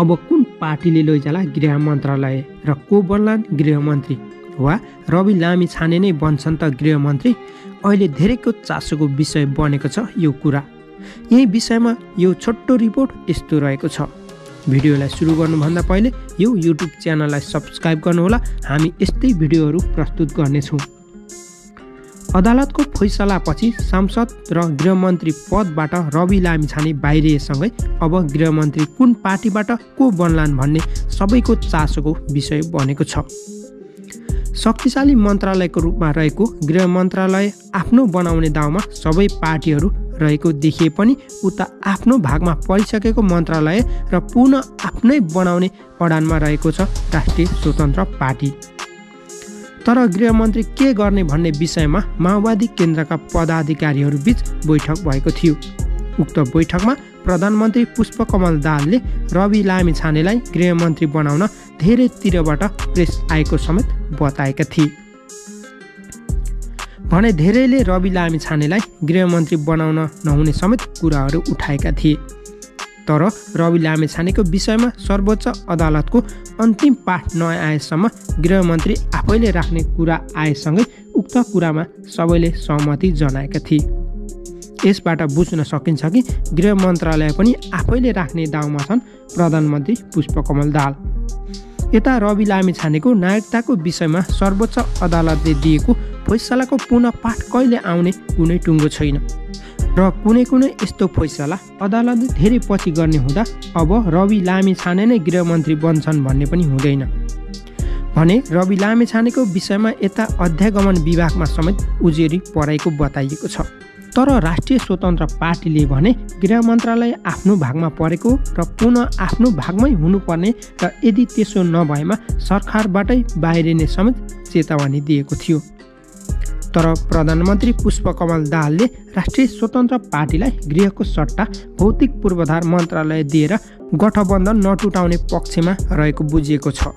अब कुन पार्टीले लैजाला गृह मन्त्रालय र को बन्लान् गृहमन्त्री वा रबि लामिछाने नै बन्छन् त गृहमन्त्री। अहिले धेरैको चासोको विषय बनेको छ यो कुरा। यही विषयमा यो छोटो रिपोर्ट यस्तो रहेको छ। भिडियोलाई सुरु गर्नुभन्दा पहिले यो युट्युब च्यानललाई सब्स्क्राइब गर्नुहोला। हामी यस्तै भिडियोहरू प्रस्तुत गर्नेछौँ। अदालतको फैसलापछि सांसद र गृहमन्त्री पदबाट रबि लामिछाने बाहिरिएसँगै अब गृहमन्त्री कुन पार्टीबाट को बन्लान् भन्ने सबैको चासोको विषय बनेको छ। शक्तिशाली मन्त्रालयको रूपमा रहेको गृह मन्त्रालय आफ्नो बनाउने दाउमा सबै पार्टीहरू रहेको देखिए पनि उता आफ्नो भागमा परिसकेको मन्त्रालय र पुनः आफ्नै बनाउने अडानमा रहेको छ राष्ट्रिय स्वतन्त्र पार्टी। तर गृहमन्त्री के गर्ने भन्ने विषयमा माओवादी केन्द्रका पदाधिकारीहरूबीच बैठक भएको थियो। उक्त बैठकमा प्रधानमन्त्री पुष्पकमल दाहालले रबि लामिछानेलाई गृहमन्त्री बनाउन धेरैतिरबाट प्रेस आएको समेत बताएका थिए। भने धेरैले रबि लामिछानेलाई गृहमन्त्री बनाउन नहुने समेत कुराहरू उठाएका थिए। तर रबि लामिछानेको विषयमा सर्वोच्च अदालतको अन्तिम पाठ नआएसम्म गृहमन्त्री आफैले राख्ने कुरा आएसँगै उक्त कुरामा सबैले सहमति जनाएका थिए। यसबाट बुझ्न सकिन्छ कि गृह मन्त्रालय पनि आफैले राख्ने दाउमा छन् प्रधानमन्त्री पुष्पकमल दाहाल। यता रबि लामिछानेको नागरिकताको विषयमा सर्वोच्च अदालतले दिएको फैसलाको पुनः पाठ कहिले आउने कुनै टुङ्गो छैन र कुनै कुनै यस्तो फैसला अदालतले धेरै पछि गर्ने हुँदा अब रबि लामिछाने नै गृहमन्त्री बन्छन् भन्ने पनि हुँदैन। भने रबि लामिछानेको विषयमा यता अध्यागमन विभागमा समेत उजेरी परेको बताइएको छ। तर राष्ट्रिय स्वतन्त्र पार्टीले भने गृह मन्त्रालय आफ्नो भागमा परेको र पुनः आफ्नो भागमै हुनुपर्ने र यदि त्यसो नभएमा सरकारबाटै बाहिरिने समेत चेतावनी दिएको थियो। तर प्रधानमन्त्री पुष्पकमल दाहालले राष्ट्रिय स्वतन्त्र पार्टीलाई गृहको सट्टा भौतिक पूर्वाधार मन्त्रालय दिएर गठबन्धन नटुटाउने पक्षमा रहेको बुझिएको छ।